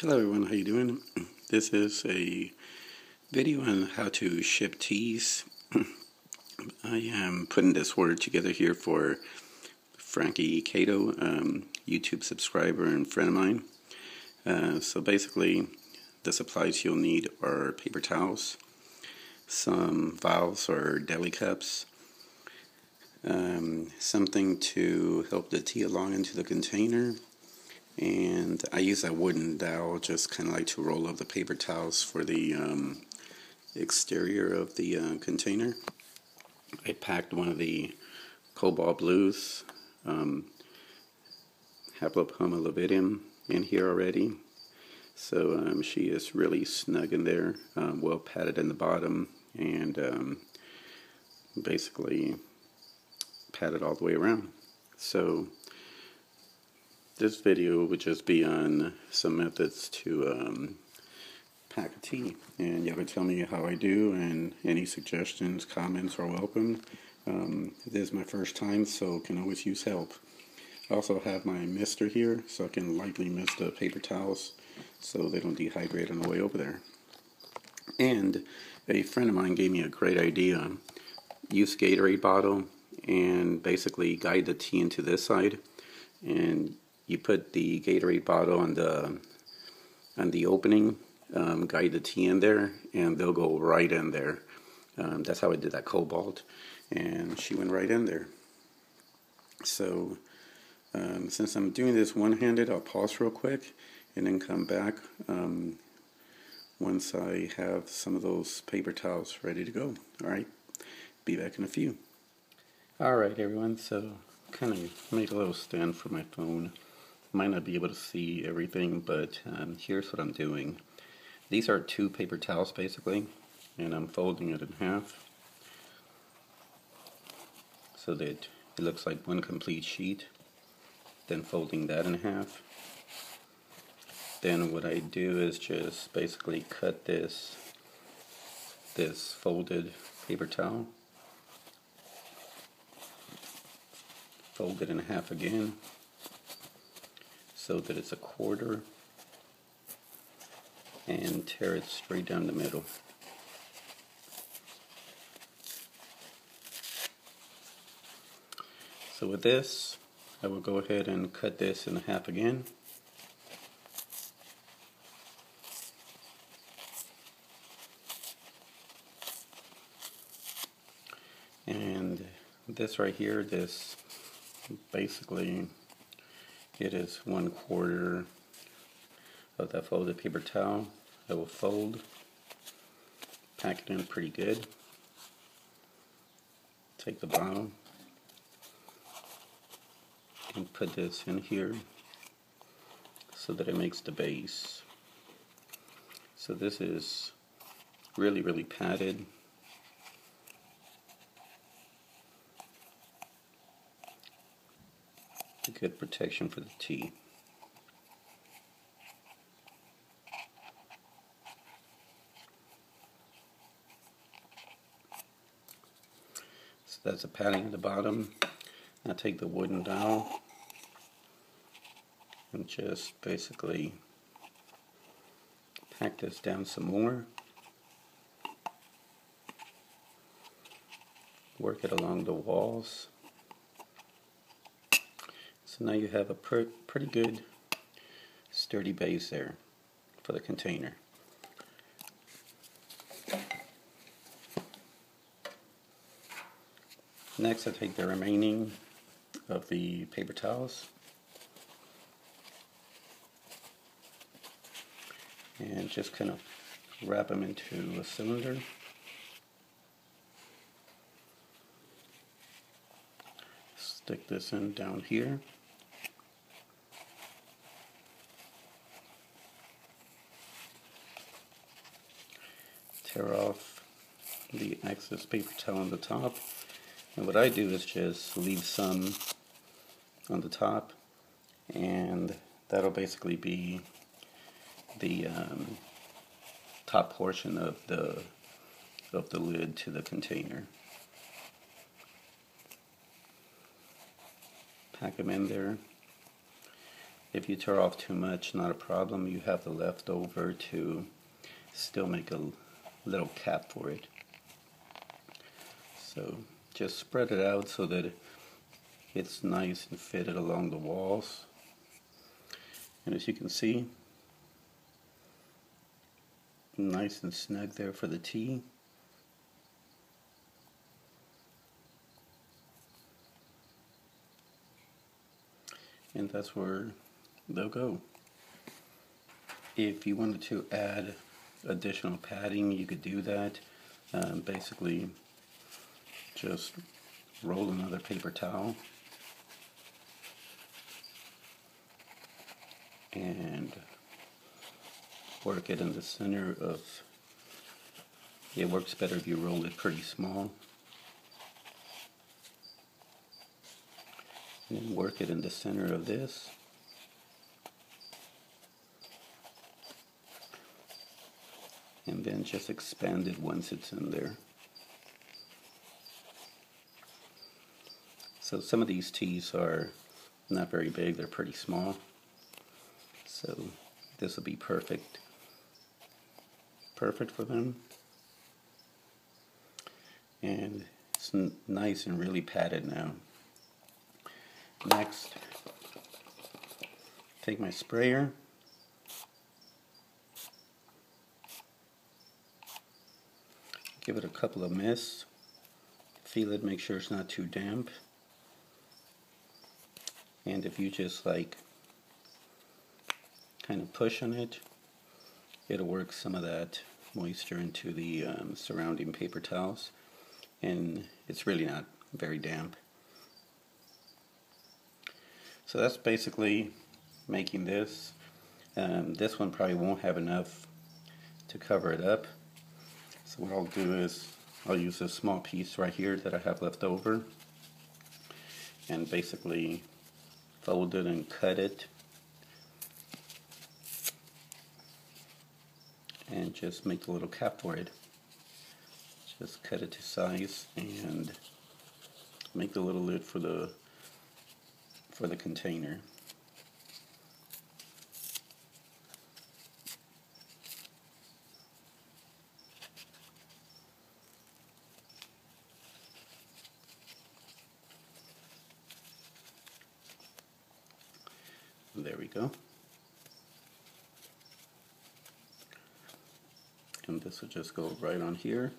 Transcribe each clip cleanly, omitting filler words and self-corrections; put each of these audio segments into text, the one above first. Hello everyone, how you doing? This is a video on how to ship teas. I am putting this order together here for Frankie Kato, YouTube subscriber and friend of mine. So basically, the supplies you'll need are paper towels, some vials or deli cups, something to help the tea along into the container, and I use a wooden dowel just kind of like to roll up the paper towels for the exterior of the container. I packed one of the cobalt blues, haplopoma libidium, in here already, so she is really snug in there, well padded in the bottom, and basically padded all the way around. So this video would just be on some methods to pack a tea, and y'all can tell me how I do, and any suggestions, comments are welcome. This is my first time, so can always use help. I also have my mister here, so I can lightly mist the paper towels so they don't dehydrate on the way over there. And a friend of mine gave me a great idea. Use Gatorade bottle and basically guide the tea into this side, and you put the Gatorade bottle on the opening, guide the tea in there, and they'll go right in there. That's how I did that cobalt, and she went right in there. So since I'm doing this one-handed, I'll pause real quick and then come back once I have some of those paper towels ready to go. Alright, be back in a few. Alright everyone, so kind of made a little stand for my phone. Might not be able to see everything, but here's what I'm doing. These are two paper towels basically, and I'm folding it in half so that it looks like one complete sheet, then folding that in half. Then what I do is just basically cut this folded paper towel, fold it in half again so that it's a quarter, and tear it straight down the middle. So with this, I will go ahead and cut this in half again. And this right here, this basically, it is one quarter of that folded paper towel. I will fold, pack it in pretty good, take the bottle, and put this in here so that it makes the base. So this is really, really padded. Good protection for the tea. So that's the padding at the bottom. Now take the wooden dowel and just basically pack this down some more. Work it along the walls. So now you have a pretty good sturdy base there for the container. Next, I take the remaining of the paper towels and just kind of wrap them into a cylinder. Stick this in down here. Tear off the excess paper towel on the top, and what I do is just leave some on the top, and that'll basically be the top portion of the lid to the container. Pack them in there, If you tear off too much, not a problem. You have the leftover to still make a little cap for it. So just spread it out so that it's nice and fitted along the walls. And as you can see, nice and snug there for the T. And that's where they'll go. If you wanted to add additional padding, you could do that. Basically, just roll another paper towel and work it in the center of it. Works better if you roll it pretty small, and then work it in the center of this, and then just expand it once it's in there. So some of these tees are not very big, they're pretty small, so this will be perfect for them, and it's nice and really padded now. Next, take my sprayer . Give it a couple of mists, feel it, make sure it's not too damp. And if you just like kind of push on it, it'll work some of that moisture into the surrounding paper towels, and it's really not very damp. So that's basically making this. This one probably won't have enough to cover it up. So what I'll do is I'll use this small piece right here that I have left over and basically fold it and cut it and just make a little cap for it. Just cut it to size and make the little lid for the container. There we go. And this will just go right on here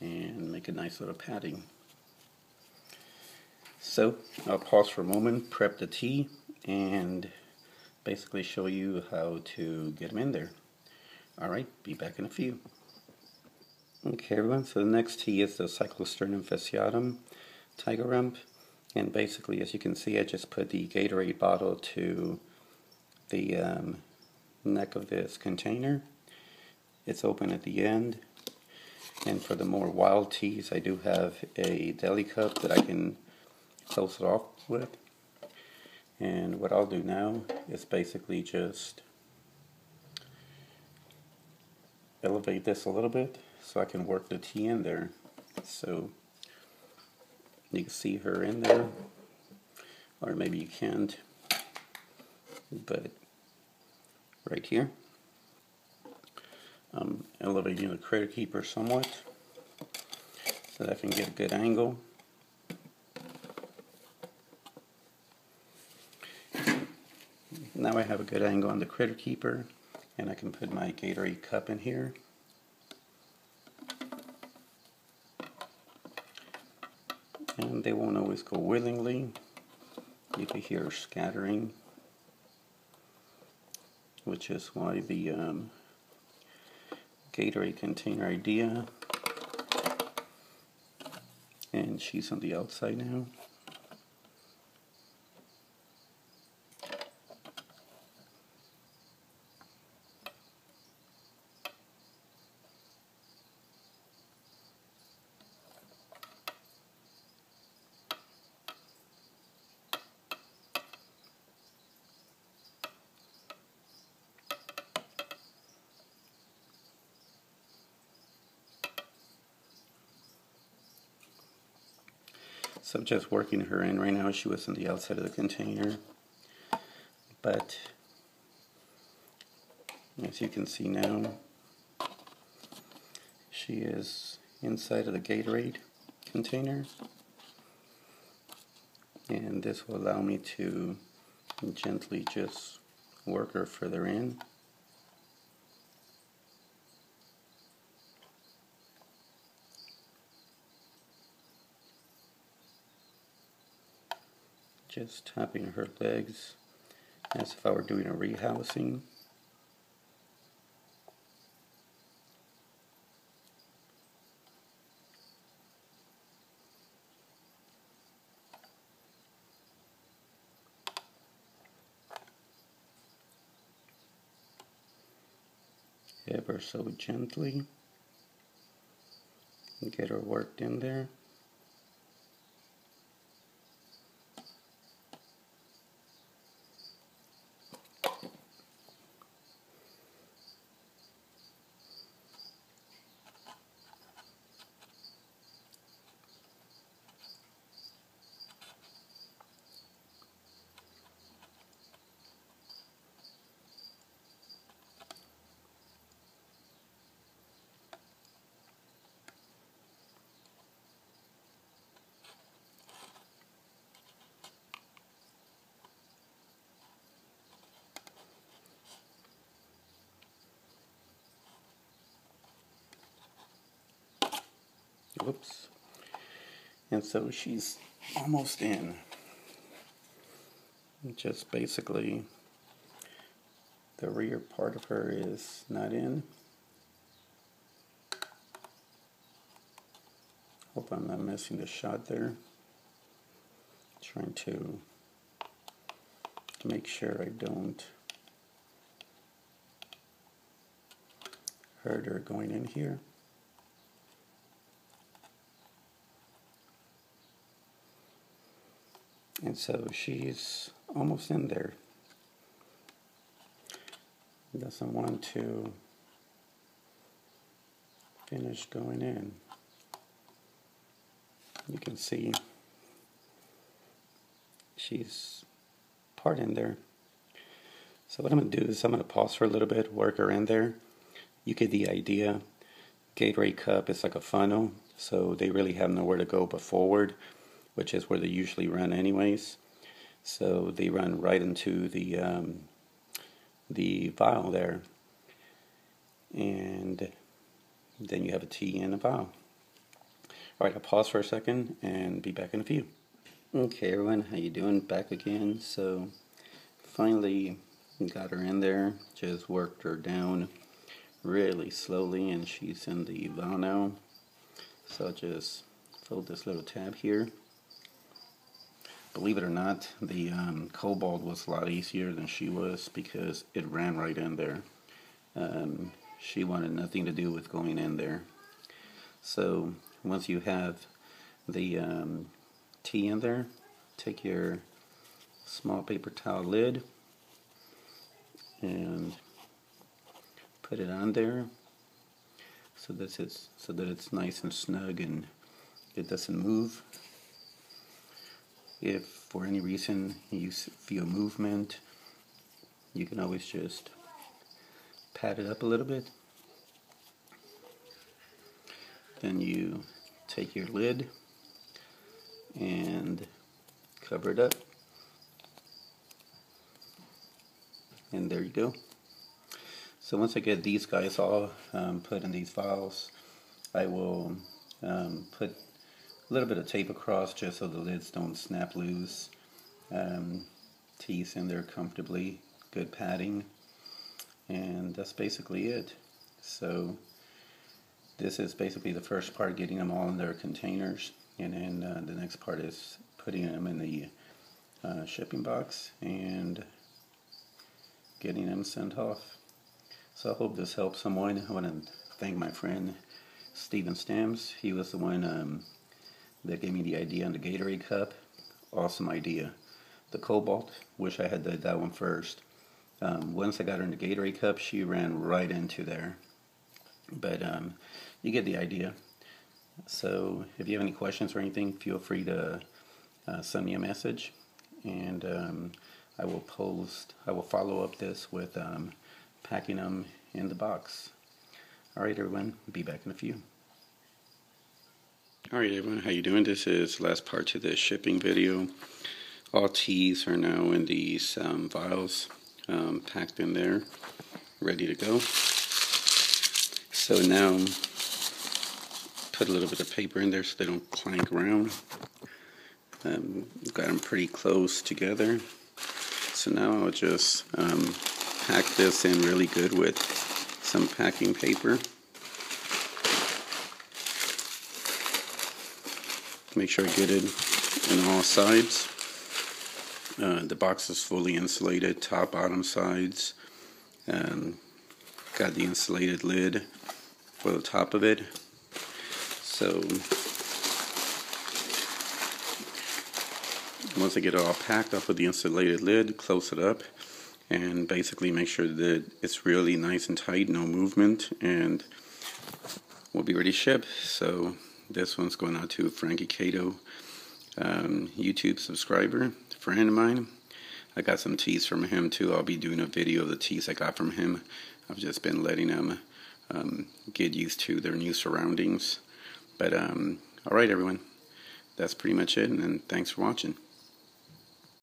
and make a nice little padding. So I'll pause for a moment, prep the tea, and basically show you how to get them in there. Alright, be back in a few. Okay everyone, so the next tea is the Cyclosternum fasciatum tiger rump. And basically, as you can see, I just put the Gatorade bottle to the neck of this container. It's open at the end. And for the more wild teas, I do have a deli cup that I can close it off with. And what I'll do now is basically just elevate this a little bit so I can work the tea in there. So you can see her in there, or maybe you can't, but right here I'm elevating the critter keeper somewhat so that I can get a good angle. Now I have a good angle on the critter keeper, and I can put my Gatorade cup in here. And they won't always go willingly. You can hear scattering, which is why the Gatorade container idea. And she's on the outside now. So I'm just working her in right now. She was on the outside of the container. but as you can see now, she is inside of the Gatorade container, and this will allow me to gently just work her further in. Just tapping her legs as if I were doing a rehousing. Ever so gently, and get her worked in there. Whoops. And so she's almost in. Just basically the rear part of her is not in. Hope I'm not missing the shot there. Trying to make sure I don't hurt her going in here. And so she's almost in there. Doesn't want to finish going in. You can see she's part in there. So what I'm going to do is I'm going to pause for a little bit, work her in there. You get the idea. Gatorade cup is like a funnel, so they really have nowhere to go but forward, which is where they usually run anyways. So they run right into the vial there. And then you have a T and a vial. Alright, I'll pause for a second and be back in a few. Okay everyone, how you doing? Back again. So finally got her in there, just worked her down really slowly, and she's in the vial now. So just fold this little tab here. Believe it or not, the Cobalt was a lot easier than she was because it ran right in there. She wanted nothing to do with going in there. So once you have the tea in there, take your small paper towel lid and put it on there so that it's nice and snug and it doesn't move. If for any reason you feel movement, you can always just pat it up a little bit. Then you take your lid and cover it up. And there you go. So once I get these guys all put in these vials, I will put a little bit of tape across just so the lids don't snap loose. Teeth in there comfortably, good padding, and that's basically it. So this is basically the first part, getting them all in their containers, and then the next part is putting them in the shipping box and getting them sent off. So I hope this helps someone. I want to thank my friend Steven Stamps. He was the one that gave me the idea on the Gatorade cup. Awesome idea. The Cobalt, wish I had done that one first. Once I got her in the Gatorade cup, she ran right into there. But you get the idea. So if you have any questions or anything, feel free to send me a message. And I will post, I will follow up this with packing them in the box. Alright everyone, be back in a few. Alright everyone, how you doing? This is the last part to the shipping video. All teas are now in these vials, packed in there, ready to go. So now, put a little bit of paper in there so they don't clank around. Got them pretty close together. So now I'll just pack this in really good with some packing paper. Make sure I get it in all sides. The box is fully insulated, top, bottom, sides. Got the insulated lid for the top of it. So once I get it all packed, I'll put the insulated lid, close it up, and basically make sure that it's really nice and tight, no movement, and we'll be ready to ship. So this one's going out to Frankie Kato, YouTube subscriber, a friend of mine. I got some teas from him too. I'll be doing a video of the teas I got from him. I've just been letting them get used to their new surroundings. But alright everyone, that's pretty much it, and thanks for watching.